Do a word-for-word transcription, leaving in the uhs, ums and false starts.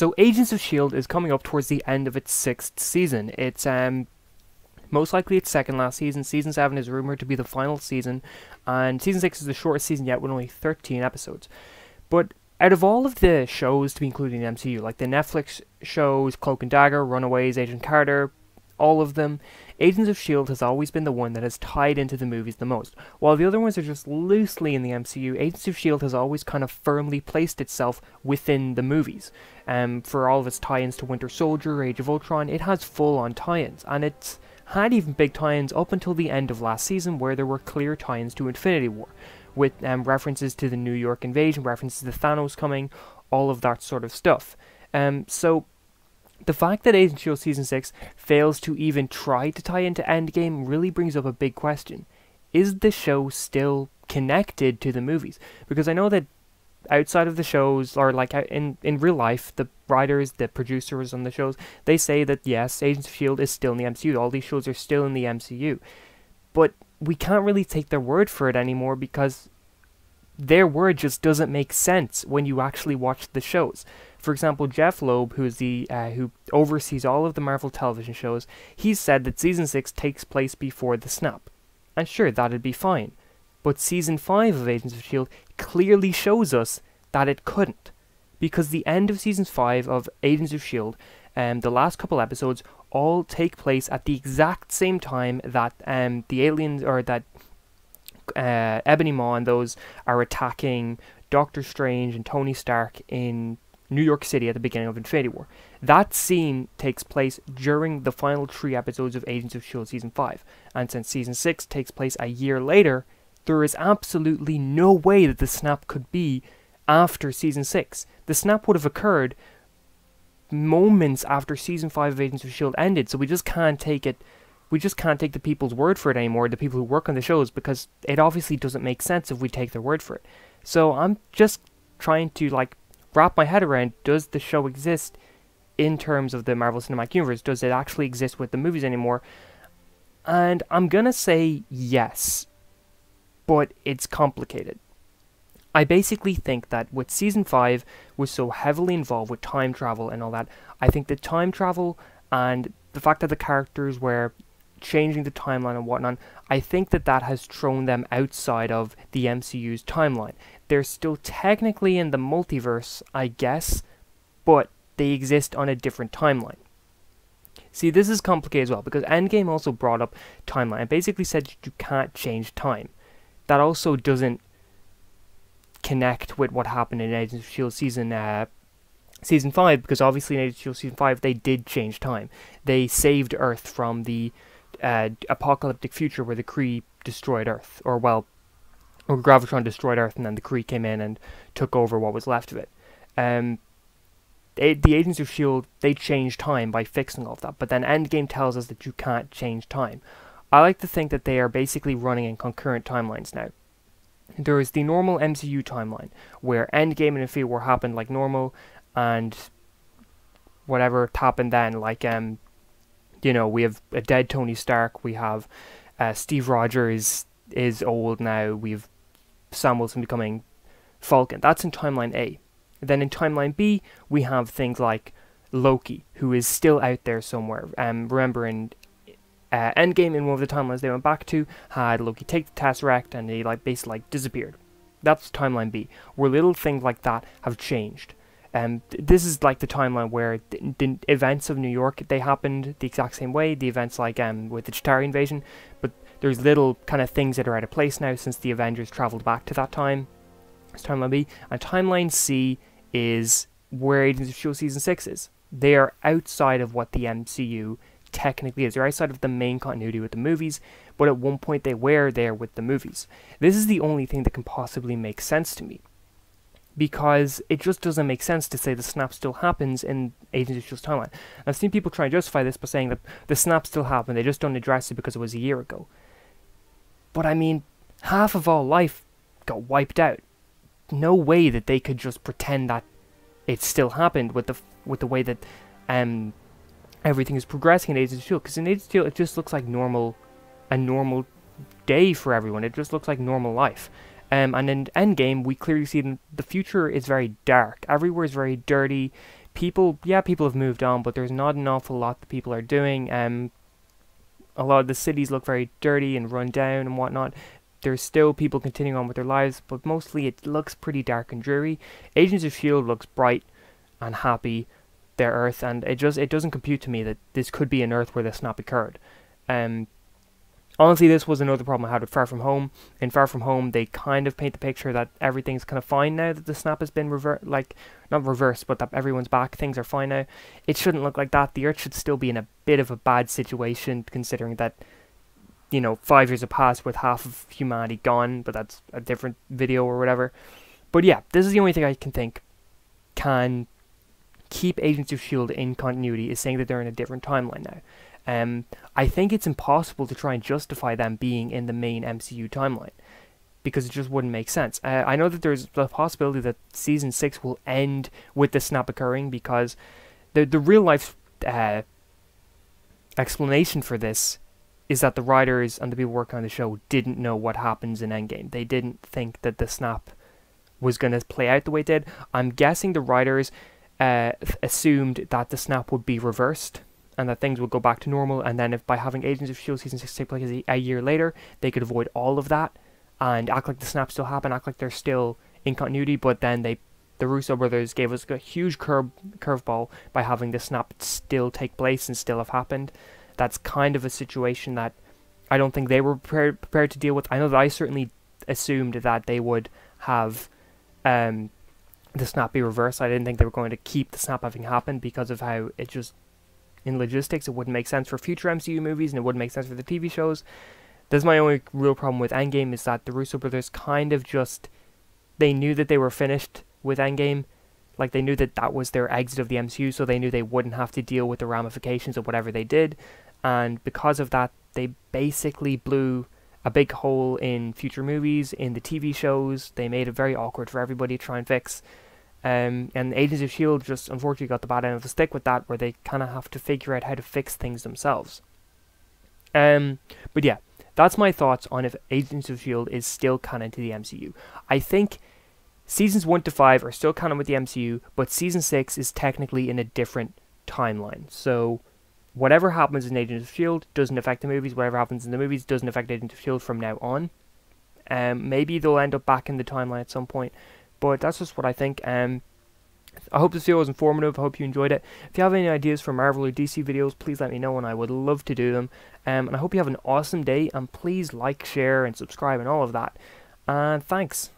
So Agents of S H I E L D is coming up towards the end of its sixth season. It's um most likely its second last season. Season seven is rumoured to be the final season, and Season six is the shortest season yet with only thirteen episodes. But out of all of the shows to be included in the M C U, like the Netflix shows, Cloak and Dagger, Runaways, Agent Carter, all of them, Agents of S H I E L D has always been the one that has tied into the movies the most. While the other ones are just loosely in the M C U, Agents of S H I E L D has always kind of firmly placed itself within the movies. Um, for all of its tie-ins to Winter Soldier, Age of Ultron, it has full-on tie-ins, and it's had even big tie-ins up until the end of last season, where there were clear tie-ins to Infinity War, with um, references to the New York invasion, references to Thanos coming, all of that sort of stuff. Um, so the fact that Agents of S H I E L D Season six fails to even try to tie into Endgame really brings up a big question. Is the show still connected to the movies? Because I know that outside of the shows, or like in, in real life, the writers, the producers on the shows, they say that yes, Agents of S H I E L D is still in the M C U, all these shows are still in the M C U. But we can't really take their word for it anymore, because their word just doesn't make sense when you actually watch the shows. For example, Jeff Loeb, who is the uh, who oversees all of the Marvel television shows, he said that Season six takes place before the snap. And sure, that'd be fine. But Season five of Agents of S H I E L D clearly shows us that it couldn't. Because the end of Season five of Agents of S H I E L D, um, the last couple episodes, all take place at the exact same time that um, the aliens, or that uh, Ebony Maw and those are attacking Doctor Strange and Tony Stark in New York City at the beginning of Infinity War. That scene takes place during the final three episodes of Agents of S H I E L D Season five, and since Season six takes place a year later, there is absolutely no way that the snap could be after Season six. The snap would have occurred moments after Season five of Agents of S H I E L D ended, so we just can't take it, we just can't take the people's word for it anymore, the people who work on the shows, because it obviously doesn't make sense if we take their word for it. So I'm just trying to, like, wrap my head around, does the show exist in terms of the Marvel Cinematic Universe? Does it actually exist with the movies anymore? And I'm gonna say yes, but it's complicated. I basically think that with Season five was so heavily involved with time travel and all that, I think the time travel and the fact that the characters were changing the timeline and whatnot, I think that that has thrown them outside of the M C U's timeline. They're still technically in the multiverse, I guess, but they exist on a different timeline. See, this is complicated as well, because Endgame also brought up timeline and basically said that you can't change time. That also doesn't connect with what happened in Agents of S H I E L D season uh, season five, because obviously in Agents of S H I E L D season five they did change time. They saved Earth from the uh, apocalyptic future where the Kree destroyed Earth, or well, or Gravitron destroyed Earth, and then the Kree came in and took over what was left of it. Um, they, the Agents of S H I E L D, they changed time by fixing all of that, but then Endgame tells us that you can't change time. I like to think that they are basically running in concurrent timelines now. There is the normal M C U timeline, where Endgame and Infinity War happened like normal, and whatever happened then, like, um, you know, we have a dead Tony Stark, we have uh, Steve Rogers is old now, we have Sam Wilson becoming Falcon. That's in Timeline A. Then in Timeline B, we have things like Loki, who is still out there somewhere. Um, remember in Uh, Endgame, in one of the timelines they went back to, had Loki take the Tesseract and he like basically like disappeared. That's Timeline B, where little things like that have changed. Um, th this is like the timeline where th the events of New York, they happened the exact same way, the events like um, with the Chitauri invasion, but there's little kind of things that are out of place now since the Avengers travelled back to that time. It's Timeline B. And Timeline C is where Agents of S H I E L D Season six is. They are outside of what the M C U technically is. They're outside of the main continuity with the movies, but at one point they were there with the movies. This is the only thing that can possibly make sense to me, because it just doesn't make sense to say the snap still happens in Agents of S H I E L D's timeline. I've seen people try to justify this by saying that the snap still happened, they just don't address it because it was a year ago. But I mean, half of all life got wiped out. No way that they could just pretend that it still happened with the with the way that um everything is progressing in Agents of S H I E L D, because in Agents of S H I E L D it just looks like normal, a normal day for everyone. It just looks like normal life. Um, and in Endgame, we clearly see the future is very dark. Everywhere is very dirty. people, yeah, people have moved on, but there's not an awful lot that people are doing. Um, a lot of the cities look very dirty and run down and whatnot. There's still people continuing on with their lives, but mostly it looks pretty dark and dreary. Agents of S H I E L D looks bright and happy, their Earth, and it just it doesn't compute to me that this could be an Earth where this not occurred. Um, honestly, this was another problem I had with Far From Home. In Far From Home, they kind of paint the picture that everything's kind of fine now that the snap has been reversed, like, not reversed, but that everyone's back, things are fine now. It shouldn't look like that. The Earth should still be in a bit of a bad situation, considering that, you know, five years have passed with half of humanity gone, but that's a different video or whatever. But yeah, this is the only thing I can think can keep Agents of S H I E L D in continuity, is saying that they're in a different timeline now. Um, I think it's impossible to try and justify them being in the main M C U timeline, because it just wouldn't make sense. Uh, I know that there's the possibility that Season six will end with the snap occurring, because the, the real-life uh, explanation for this is that the writers and the people working on the show didn't know what happens in Endgame. They didn't think that the snap was going to play out the way it did. I'm guessing the writers uh, assumed that the snap would be reversed and that things would go back to normal, and then if by having Agents of S H I E L D Season six take place a, a year later, they could avoid all of that and act like the snap still happened, act like they're still in continuity, but then they, the Russo brothers gave us a huge curve curveball by having the snap still take place and still have happened. That's kind of a situation that I don't think they were prepared, prepared to deal with. I know that I certainly assumed that they would have um, the snap be reversed. I didn't think they were going to keep the snap having happened, because of how it just, in logistics, it wouldn't make sense for future M C U movies, and it wouldn't make sense for the T V shows. That's my only real problem with Endgame, is that the Russo brothers kind of just, they knew that they were finished with Endgame. Like, they knew that that was their exit of the M C U, so they knew they wouldn't have to deal with the ramifications of whatever they did. And because of that, they basically blew a big hole in future movies, in the T V shows. They made it very awkward for everybody to try and fix. Um, and Agents of S H I E L D just unfortunately got the bad end of the stick with that, where they kind of have to figure out how to fix things themselves. Um, but yeah, that's my thoughts on if Agents of S H I E L D is still canon to the M C U. I think Seasons one to five are still canon with the M C U, but Season six is technically in a different timeline. So whatever happens in Agents of S H I E L D doesn't affect the movies. Whatever happens in the movies doesn't affect Agents of S H I E L D from now on. Um, maybe they'll end up back in the timeline at some point, but that's just what I think. Um, I hope this video was informative. I hope you enjoyed it. If you have any ideas for Marvel or D C videos, please let me know, and I would love to do them. Um, and I hope you have an awesome day, and please like, share, and subscribe, and all of that. And thanks.